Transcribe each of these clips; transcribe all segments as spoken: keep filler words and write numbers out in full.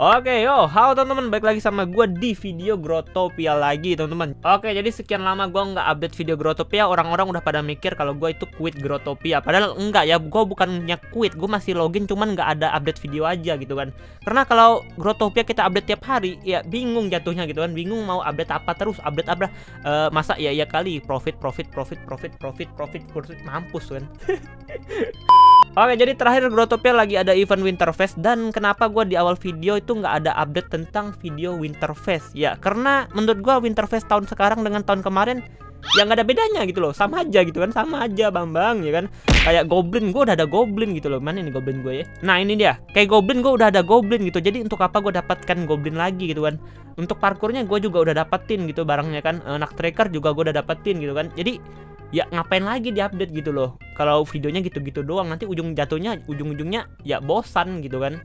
Oke, yo, halo teman-teman, balik lagi sama gue di video Growtopia lagi, teman-teman. Oke, jadi sekian lama gue nggak update video Growtopia. Orang-orang udah pada mikir kalau gue itu quit Growtopia. Padahal enggak ya, gue bukannya quit, gue masih login, cuman nggak ada update video aja gitu kan. Karena kalau Growtopia kita update tiap hari, ya bingung jatuhnya gitu kan, bingung mau update apa terus, update apa. Uh, masa ya ya kali profit, profit, profit, profit, profit, profit, profit, mampus kan. Oke, jadi terakhir Growtopia lagi ada event Winterfest. Dan kenapa gue di awal video itu nggak ada update tentang video Winterfest? Ya, karena menurut gue Winterfest tahun sekarang dengan tahun kemarin ya nggak ada bedanya gitu loh. Sama aja gitu kan, sama aja Bambang ya kan. Kayak Goblin, gue udah ada Goblin gitu loh. Mana ini Goblin gue ya? Nah ini dia, kayak Goblin gue udah ada Goblin gitu. Jadi untuk apa gue dapatkan Goblin lagi gitu kan? Untuk parkurnya gue juga udah dapetin gitu barangnya kan. Nak tracker juga gue udah dapetin gitu kan. Jadi ya ngapain lagi diupdate gitu loh. Kalau videonya gitu-gitu doang, nanti ujung jatuhnya ujung-ujungnya ya bosan gitu kan.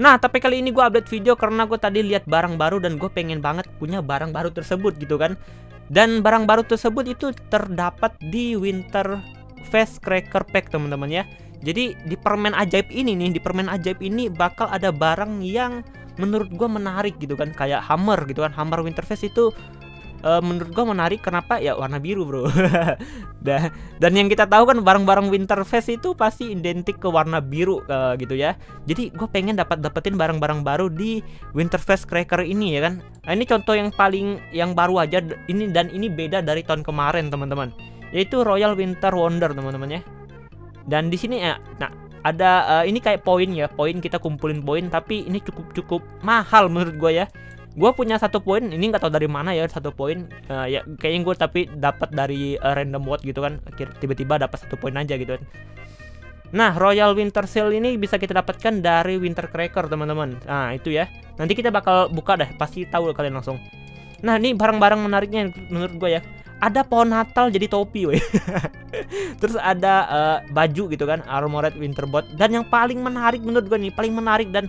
Nah, tapi kali ini gue update video karena gue tadi lihat barang baru dan gue pengen banget punya barang baru tersebut gitu kan. Dan barang baru tersebut itu terdapat di Winterfest Cracker Pack, teman-teman ya. Jadi di permen ajaib ini nih, di permen ajaib ini bakal ada barang yang menurut gue menarik gitu kan, kayak Hammer gitu kan. Hammer Winterfest itu Uh, menurut gue menarik, kenapa ya warna biru bro. da dan yang kita tahu kan barang-barang Winterfest itu pasti identik ke warna biru uh, gitu ya. Jadi gue pengen dapat dapetin barang-barang baru di Winterfest Cracker ini ya kan. Nah, ini contoh yang paling yang baru aja ini, dan ini beda dari tahun kemarin teman-teman, yaitu Royal Winter Wonder teman-teman ya. Dan di sini ya, nah ada uh, ini kayak poin ya, poin kita kumpulin poin, tapi ini cukup-cukup mahal menurut gue ya. Gue punya satu poin, ini nggak tahu dari mana ya satu poin. Uh, ya kayaknya gue tapi dapat dari uh, random vote gitu kan. Tiba-tiba dapat satu poin aja gitu kan. Nah, Royal Winter Seal ini bisa kita dapatkan dari Winter Cracker teman-teman. Nah itu ya. Nanti kita bakal buka dah, pasti tahu kalian langsung. Nah ini barang-barang menariknya menurut gue ya. Ada pohon Natal jadi topi, weh. Terus ada uh, baju gitu kan, Armored Winterbot. Dan yang paling menarik menurut gue nih, paling menarik dan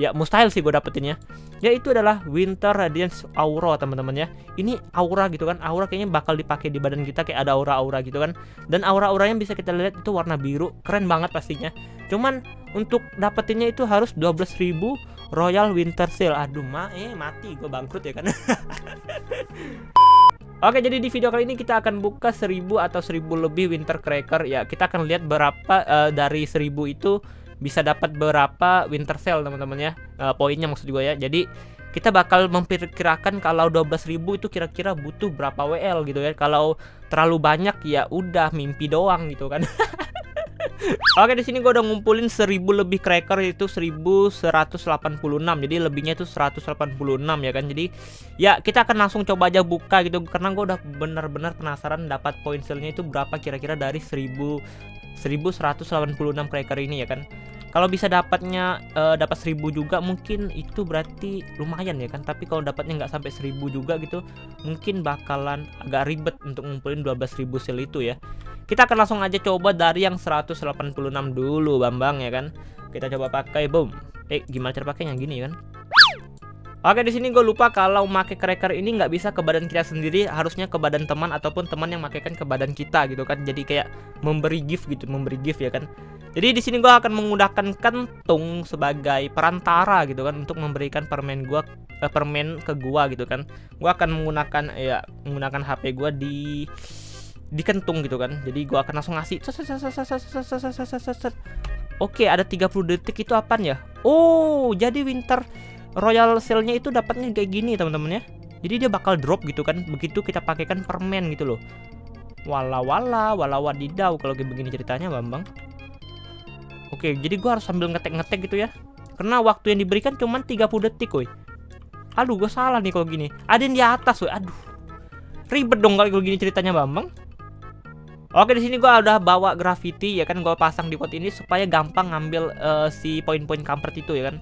ya mustahil sih gue dapetinnya, yaitu adalah Winter Radiance Aura teman-teman ya. Ini aura gitu kan, aura kayaknya bakal dipakai di badan kita, kayak ada aura-aura gitu kan. Dan aura-auranya bisa kita lihat itu warna biru, keren banget pastinya. Cuman untuk dapetinnya itu harus dua belas ribu Royal Winter Seal. Aduh ma, eh mati gue bangkrut ya kan. Oke, jadi di video kali ini kita akan buka seribu atau seribu lebih Winter Cracker ya. Kita akan lihat berapa uh, dari seribu itu bisa dapat berapa Winter Seal teman-teman ya. Uh, poinnya maksud gue ya. Jadi kita bakal memperkirakan kalau dua belas ribu itu kira-kira butuh berapa W L gitu ya. Kalau terlalu banyak ya udah mimpi doang gitu kan. Oke, di sini gue udah ngumpulin seribu lebih cracker, itu seribu seratus delapan puluh enam. Jadi lebihnya itu seratus delapan puluh enam ya kan. Jadi ya kita akan langsung coba aja buka gitu, karena gue udah benar-benar penasaran dapat poin sealnya itu berapa kira-kira dari seribu seratus delapan puluh enam cracker ini ya kan. Kalau bisa dapatnya uh, dapat seribu juga mungkin itu berarti lumayan ya kan. Tapi kalau dapatnya nggak sampai seribu juga gitu, mungkin bakalan agak ribet untuk ngumpulin dua belas ribu seal itu ya. Kita akan langsung aja coba dari yang seratus delapan puluh enam dulu Bambang ya kan. Kita coba pakai boom. Eh gimana cara pakainya gini ya kan? Oke, di sini gue lupa kalau make cracker ini nggak bisa ke badan kita sendiri, harusnya ke badan teman ataupun teman yang makaikan ke badan kita gitu kan. Jadi kayak memberi gift gitu, memberi gift ya kan. Jadi di sini gue akan menggunakan kentung sebagai perantara gitu kan, untuk memberikan permen gua eh, permen ke gua gitu kan. Gua akan menggunakan ya menggunakan H P gua di di kentung gitu kan. Jadi gua akan langsung ngasih. Oke, ada tiga puluh detik itu apaan ya? Oh, jadi Winter Royal Seal-nya itu dapatnya kayak gini teman-teman ya. Jadi dia bakal drop gitu kan, begitu kita pakaikan permen gitu loh. Wala wala wala wadidau kalau kayak begini ceritanya Bambang. Oke, jadi gue harus sambil ngetek-ngetek gitu ya, karena waktu yang diberikan cuman tiga puluh detik woi. Aduh gue salah nih kalau gini. Ada yang di atas woi. Aduh ribet dong kalau gini ceritanya Bambang. Oke, di sini gue udah bawa graffiti ya kan. Gue pasang di pot ini supaya gampang ngambil uh, si poin-poin kampret itu ya kan.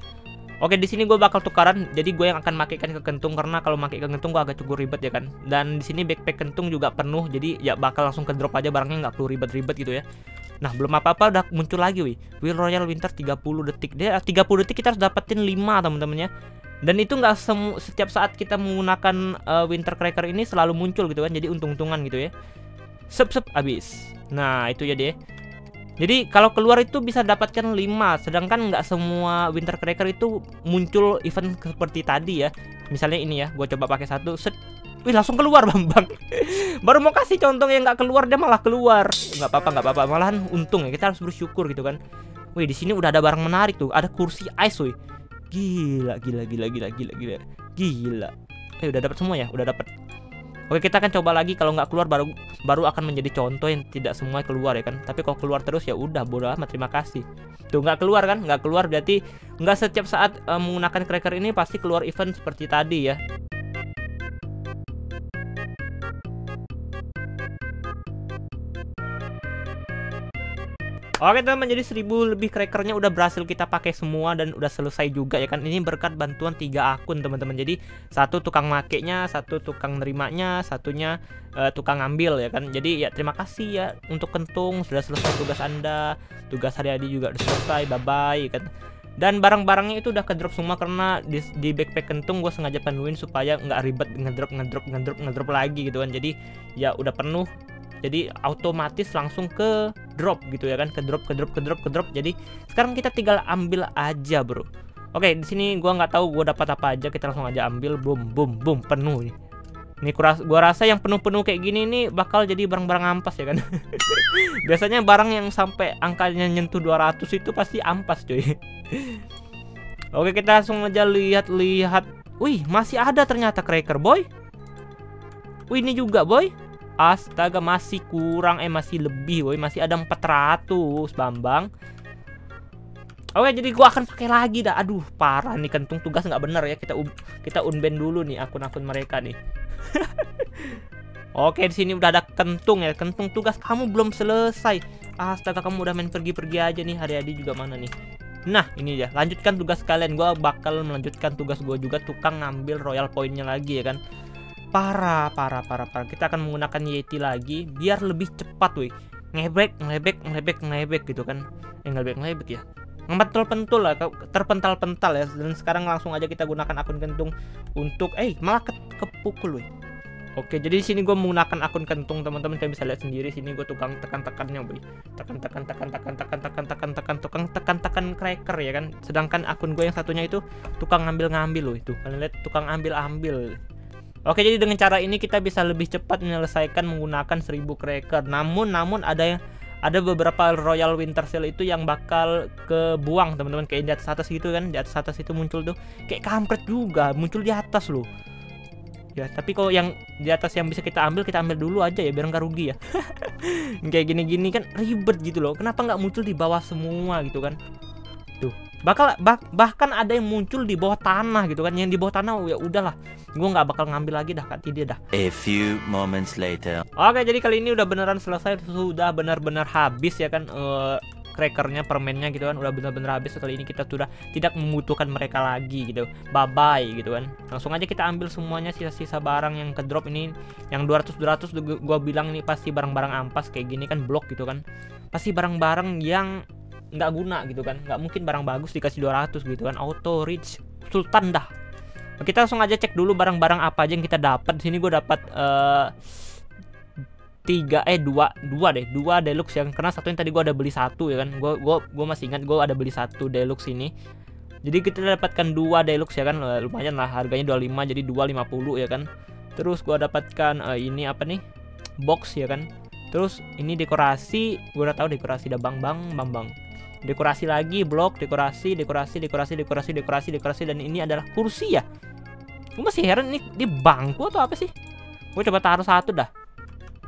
Oke, di sini gue bakal tukaran, jadi gue yang akan makaikan ke kentung, karena kalau pakai ke kentung gue agak cukup ribet ya kan. Dan di sini backpack kentung juga penuh, jadi ya bakal langsung ke drop aja barangnya, nggak perlu ribet-ribet gitu ya. Nah, belum apa-apa udah muncul lagi wih. Will Royal Winter tiga puluh detik. Dia tiga puluh detik kita harus dapetin lima teman-teman ya. Dan itu nggak setiap saat kita menggunakan uh, Winter Cracker ini selalu muncul gitu kan. Jadi untung-untungan gitu ya. Sep-sep habis. Nah, itu ya deh. Jadi kalau keluar itu bisa dapatkan lima, sedangkan nggak semua Winter Cracker itu muncul event seperti tadi ya. Misalnya ini ya, gue coba pakai satu, set, wih langsung keluar Bambang. Baru mau kasih contoh yang nggak keluar dia malah keluar. Nggak apa-apa, nggak apa-apa, malahan untung ya, kita harus bersyukur gitu kan. Wih, di sini udah ada barang menarik tuh, ada kursi ice, wih. Gila, gila, gila, gila, gila, gila, gila. Eh, udah dapat semua ya, udah dapat. Oke, kita akan coba lagi. Kalau nggak keluar baru baru akan menjadi contoh yang tidak semua keluar ya kan. Tapi kalau keluar terus ya udah bodo amat, terima kasih. Tuh nggak keluar kan? Nggak keluar berarti nggak setiap saat e, menggunakan cracker ini pasti keluar event seperti tadi ya. Oke teman, jadi seribu lebih crackernya udah berhasil kita pakai semua dan udah selesai juga ya kan. Ini berkat bantuan tiga akun teman-teman. Jadi satu tukang makainya, satu tukang nerimanya, satunya uh, tukang ngambil ya kan. Jadi ya terima kasih ya untuk Kentung, sudah selesai tugas Anda. Tugas hari-hari juga udah selesai. Bye bye ya kan. Dan barang-barangnya itu udah ke drop semua karena di, di backpack Kentung gue sengaja penuhin supaya nggak ribet ngedrop ngedrop ngedrop ngedrop lagi gitu kan. Jadi ya udah penuh. Jadi otomatis langsung ke drop gitu ya kan, ke drop ke drop ke drop ke drop. Jadi sekarang kita tinggal ambil aja, bro. Oke, di sini gua nggak tahu gua dapat apa aja, kita langsung aja ambil. Boom boom boom, penuh nih. Ini gua rasa yang penuh-penuh kayak gini nih bakal jadi barang-barang ampas ya kan. Biasanya barang yang sampai angkanya nyentuh dua ratus itu pasti ampas, coy. Oke, kita langsung aja lihat-lihat. Wih, masih ada ternyata cracker, boy. Wih, ini juga, boy. Astaga, masih kurang, eh masih lebih woi, masih ada empat ratus Bambang. Oke, jadi gua akan pakai lagi dah. Aduh, parah nih Kentung tugas nggak bener ya. Kita kita unban dulu nih akun-akun mereka nih. Oke, di sini udah ada Kentung ya. Kentung tugas kamu belum selesai. Astaga, kamu udah main pergi-pergi aja nih. Hari-hari juga mana nih? Nah, ini dia. Lanjutkan tugas kalian. Gua bakal melanjutkan tugas gua juga, tukang ngambil royal poinnya lagi ya kan. Parah, parah, parah, parah. Kita akan menggunakan Yeti lagi biar lebih cepat, woi. Ngebek, ngebek, ngebek, ngebek gitu kan. Eh, ngebek, ngebek ya. Ngepentul-pentul lah, terpental-pental ya. Dan sekarang langsung aja kita gunakan akun Kentung untuk, eh, malah ke kepukul, woi. Oke, jadi di sini gue menggunakan akun Kentung, teman-teman. Kalian bisa lihat sendiri sini gue tukang tekan-tekannya, boy. Tekan-tekan, tekan-tekan, tekan-tekan, tekan-tekan, tukang tekan-tekan cracker ya kan. Sedangkan akun gue yang satunya itu tukang ngambil-ngambil, woi. Tuh, kalian lihat tukang ambil-ambil. Oke, jadi dengan cara ini kita bisa lebih cepat menyelesaikan menggunakan seribu cracker. Namun namun ada yang ada beberapa Royal Winter Seal itu yang bakal kebuang, teman-teman. Kayak di atas atas gitu kan, di atas atas itu muncul tuh. Kayak kampret juga, muncul di atas loh. Ya, tapi kalau yang di atas yang bisa kita ambil, kita ambil dulu aja ya biar nggak rugi ya. Kayak gini-gini kan ribet gitu loh. Kenapa nggak muncul di bawah semua gitu kan? Tuh. Bakal bah, bahkan ada yang muncul di bawah tanah gitu kan. Yang di bawah tanah ya udahlah, gue nggak bakal ngambil lagi dah, kati dia dah. A few moments later. Oke, jadi kali ini udah beneran selesai, sudah benar-benar habis ya kan, uh, crackernya, permennya gitu kan, udah benar-benar habis. Kali ini kita sudah tidak membutuhkan mereka lagi gitu, bye bye gitu kan. Langsung aja kita ambil semuanya sisa-sisa barang yang ke drop ini, yang dua ratus dua ratus gue bilang ini pasti barang-barang ampas kayak gini kan, blok gitu kan, pasti barang-barang yang nggak guna gitu kan. Nggak mungkin barang bagus dikasih dua ratus gitu kan. Auto reach sultan dah. Kita langsung aja cek dulu barang-barang apa aja yang kita dapat. Di sini gue dapat uh, tiga eh dua dua deh dua deluxe yang karena satu yang tadi gue ada beli satu ya kan. Gue gue gue masih ingat gue ada beli satu deluxe ini. Jadi kita dapatkan dua deluxe ya kan, lumayan lah harganya dua puluh lima jadi dua lima puluh ya kan. Terus gue dapatkan uh, ini apa nih, box ya kan. Terus ini dekorasi, gue udah tahu dekorasi dah bang bang bang bang. Dekorasi lagi, blok, dekorasi, dekorasi, dekorasi, dekorasi, dekorasi, dekorasi. Dan ini adalah kursi ya. Gue masih heran ini di bangku atau apa sih. Gue coba taruh satu dah.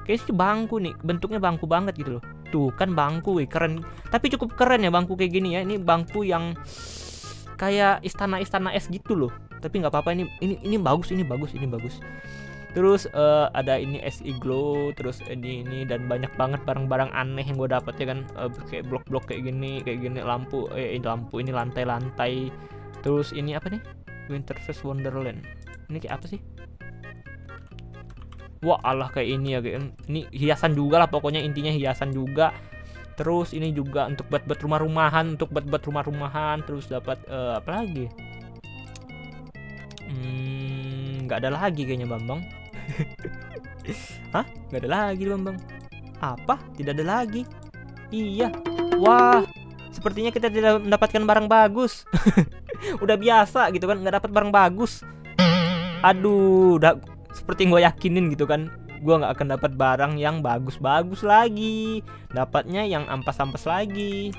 Kayaknya sih bangku nih, bentuknya bangku banget gitu loh. Tuh kan bangku, wih, keren. Tapi cukup keren ya bangku kayak gini ya. Ini bangku yang kayak istana-istana es gitu loh. Tapi nggak apa-apa, ini ini ini bagus, ini bagus, ini bagus. Terus uh, ada ini es iglo, terus ini ini dan banyak banget barang-barang aneh yang gue dapet ya kan, uh, kayak blok-blok kayak gini, kayak gini lampu, eh ini lampu, ini lantai-lantai. Terus ini apa nih? Winter Frost Wonderland. Ini kayak apa sih? Wah, alah kayak ini ya, kayak ini hiasan juga lah, pokoknya intinya hiasan juga. Terus ini juga untuk buat-buat rumah-rumahan, untuk buat-buat rumah-rumahan. Terus dapat uh, apa lagi? Hmm, nggak ada lagi kayaknya Bambang. Hah? Gak ada lagi Bambang. Apa? Tidak ada lagi. Iya. Wah, sepertinya kita tidak mendapatkan barang bagus. Udah biasa gitu kan, nggak dapat barang bagus. Aduh, udah seperti gue yakinin gitu kan, gue nggak akan dapat barang yang bagus-bagus lagi. Dapatnya yang ampas-ampas lagi.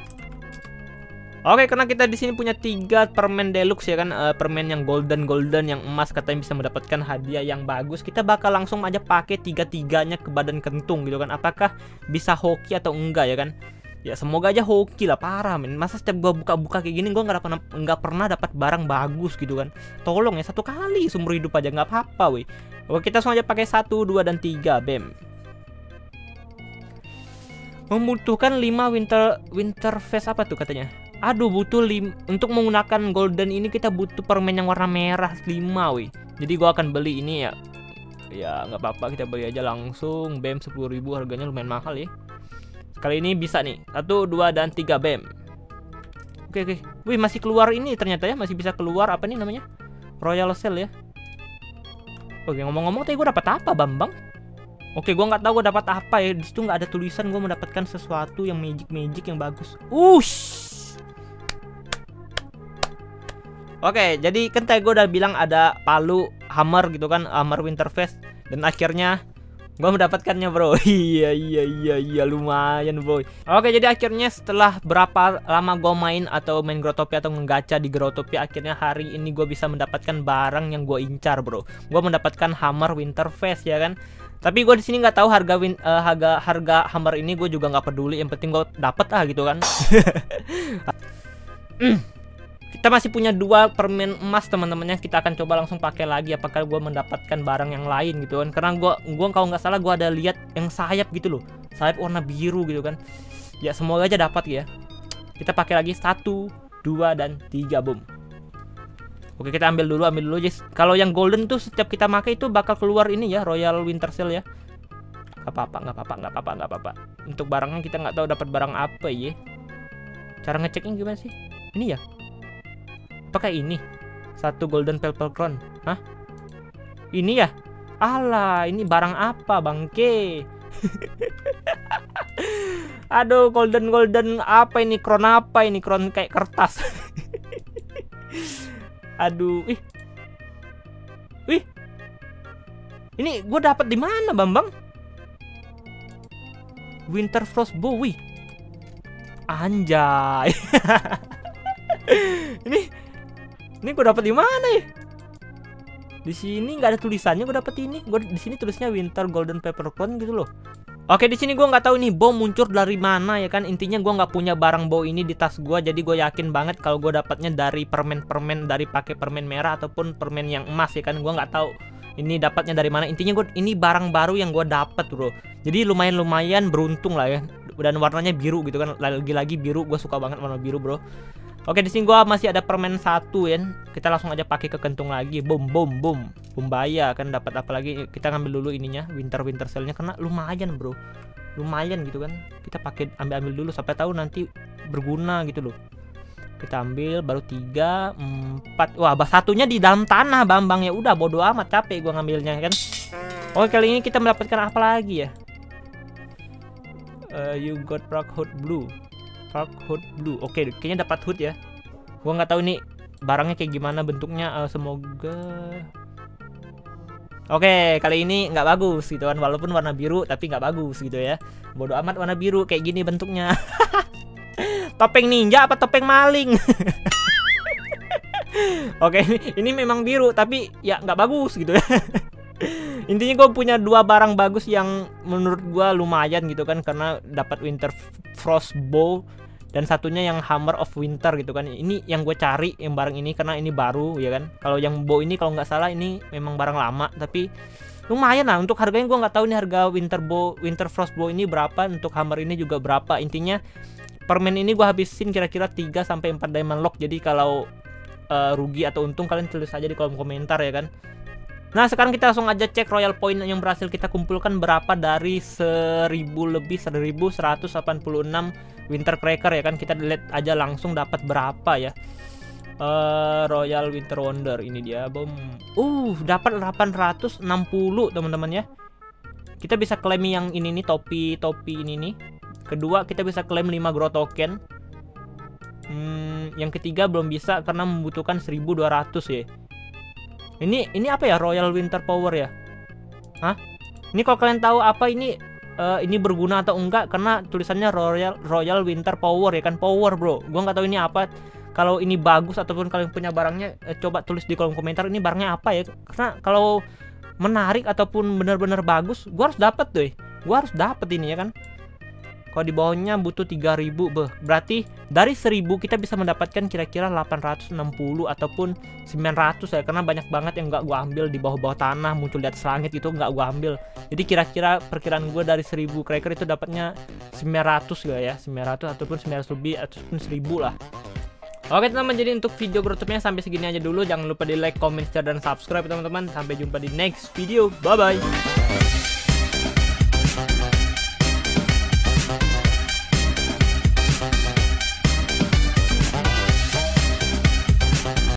Oke, karena kita di sini punya tiga permen deluxe ya kan, e, permen yang golden golden yang emas katanya bisa mendapatkan hadiah yang bagus. Kita bakal langsung aja pakai tiga-tiganya ke badan kentung gitu kan. Apakah bisa hoki atau enggak ya kan? Ya semoga aja hoki lah, parah men. Masa setiap gua buka-buka kayak gini gua nggak pernah nggak pernah dapat barang bagus gitu kan. Tolong ya, satu kali seumur hidup aja nggak apa-apa weh. Oke, kita langsung aja pakai satu, dua dan tiga, bam. Membutuhkan lima winter Winterfest apa tuh katanya? Aduh, butuh lim untuk menggunakan golden ini kita butuh permen yang warna merah lima weh. Jadi gua akan beli ini ya. Ya nggak apa-apa, kita beli aja langsung. Bam, sepuluh ribu, harganya lumayan mahal ya. Kali ini bisa nih. satu, dua dan tiga, bam. Oke, oke. Wih, masih keluar ini ternyata ya, masih bisa keluar apa nih namanya? Royal Seal ya. Oke, ngomong-ngomong tadi gue dapat apa, Bambang? Oke, gue nggak tahu gue dapat apa ya. Di situ nggak ada tulisan gue mendapatkan sesuatu yang magic-magic yang bagus. Ush. Oke, jadi kan tadi gue udah bilang ada palu hammer gitu kan, Hammer Winterfest, dan akhirnya gue mendapatkannya bro. Iya iya iya iya lumayan bro. Oke, jadi akhirnya setelah berapa lama gue main atau main Growtopia atau ngegacha di Growtopia, akhirnya hari ini gue bisa mendapatkan barang yang gue incar bro. Gue mendapatkan Hammer Winterfest ya kan. Tapi gue di sini nggak tahu harga win, uh, harga harga hammer ini gue juga nggak peduli. Yang penting gue dapet ah gitu kan. Kita masih punya dua permen emas teman-temannya, kita akan coba langsung pakai lagi apakah gue mendapatkan barang yang lain gitu kan. Karena gue gue kalau nggak salah gue ada lihat yang sayap gitu loh, sayap warna biru gitu kan. Ya semoga aja dapat ya. Kita pakai lagi satu, dua dan tiga, boom. Oke, kita ambil dulu ambil dulu guys. Kalau yang golden tuh setiap kita pakai itu bakal keluar ini ya, Royal Winter Seal ya. Gak apa-apa nggak apa-apa nggak apa-apa nggak apa-apa. Untuk barangnya kita nggak tahu dapat barang apa ya. Cara ngeceknya gimana sih? Ini ya. Apakah ini satu golden peppercorn? Hah? Ini ya? Alah, ini barang apa bangke? Aduh, golden golden apa ini? Kron apa ini? Kron kayak kertas. Aduh, ih, ih, ini gue dapat di mana, Bambang? Winter Frost Bow, wih, anjay. Ini. Ini gue dapat di mana ya? Di sini nggak ada tulisannya gue dapat ini. Gue di sini tulisnya Winter Golden Peppercorn gitu loh. Oke, di sini gue nggak tahu nih bow muncul dari mana ya kan. Intinya gue nggak punya barang bow ini di tas gue, jadi gue yakin banget kalau gue dapatnya dari permen-permen, dari pakai permen merah ataupun permen yang emas ya kan. Gue nggak tahu ini dapatnya dari mana. Intinya gue ini barang baru yang gue dapat bro. Jadi lumayan-lumayan beruntung lah ya. Dan warnanya biru gitu kan. Lagi-lagi biru, gue suka banget warna biru bro. Oke, di sini gua masih ada permen satu ya. Kita langsung aja pakai ke kentung lagi. Boom boom boom. Bumbaya kan dapat apa lagi? Kita ngambil dulu ininya, Winter Winter Seal-nya karena lumayan, bro. Lumayan gitu kan. Kita pakai ambil-ambil dulu sampai tahu nanti berguna gitu loh. Kita ambil baru tiga, empat. Wah, bah satunya di dalam tanah, Bambang. Ya udah bodo amat, capek gua ngambilnya kan. Oke, kali ini kita mendapatkan apa lagi ya? Uh, you got Rock Hot Blue. Rock Hot Blue. Oke, okay, kayaknya dapat hood ya. Gua nggak tahu nih barangnya kayak gimana bentuknya. Uh, semoga. Oke, okay, kali ini nggak bagus gitu kan. Walaupun warna biru tapi nggak bagus gitu ya. Bodoh amat warna biru kayak gini bentuknya. Topeng ninja apa topeng maling? Oke, okay, ini memang biru tapi ya nggak bagus gitu ya. Intinya gue punya dua barang bagus yang menurut gue lumayan gitu kan, karena dapat Winter Frost Bow dan satunya yang Hammer of Winter gitu kan. Ini yang gue cari yang barang ini karena ini baru ya kan. Kalau yang bow ini kalau nggak salah ini memang barang lama tapi lumayan lah. Untuk harganya gue nggak tahu nih harga Winter Bow, Winter Frost Bow ini berapa, untuk Hammer ini juga berapa. Intinya permen ini gue habisin kira-kira tiga sampai empat diamond lock. Jadi kalau uh, rugi atau untung kalian tulis aja di kolom komentar ya kan. Nah, sekarang kita langsung aja cek Royal Point yang berhasil kita kumpulkan berapa dari seribu lebih, seribu seratus delapan puluh enam Winter Cracker ya kan. Kita lihat aja langsung dapat berapa ya. Uh, Royal Winter Wonder ini dia, bom. Uh, dapat delapan ratus enam puluh teman-teman ya. Kita bisa klaim yang ini nih, topi-topi ini nih. Kedua, kita bisa klaim lima grow token. Hmm, yang ketiga belum bisa karena membutuhkan seribu dua ratus ya. Ini ini apa ya? Royal Winter Power ya? Hah? Ini kalau kalian tahu apa ini uh, ini berguna atau enggak, karena tulisannya Royal Royal Winter Power ya kan, power, bro. Gua nggak tahu ini apa. Kalau ini bagus ataupun kalian punya barangnya, eh, coba tulis di kolom komentar ini barangnya apa ya. Karena kalau menarik ataupun benar-benar bagus, gua harus dapat tuh. Gua harus dapat ini ya kan. Kalau di bawahnya butuh tiga ribu, beh. Berarti dari seribu kita bisa mendapatkan kira-kira delapan ratus enam puluh ataupun sembilan ratus ya, karena banyak banget yang nggak gua ambil di bawah-bawah tanah, muncul di atas langit itu nggak gua ambil. Jadi kira-kira perkiraan gua dari seribu cracker itu dapatnya sembilan ratus gak ya? sembilan ratus ataupun sembilan ratus lebih ataupun seribu lah. Oke teman-teman, jadi untuk video Growtopia sampai segini aja dulu. Jangan lupa di like, comment, share, dan subscribe teman-teman. Sampai jumpa di next video. Bye-bye.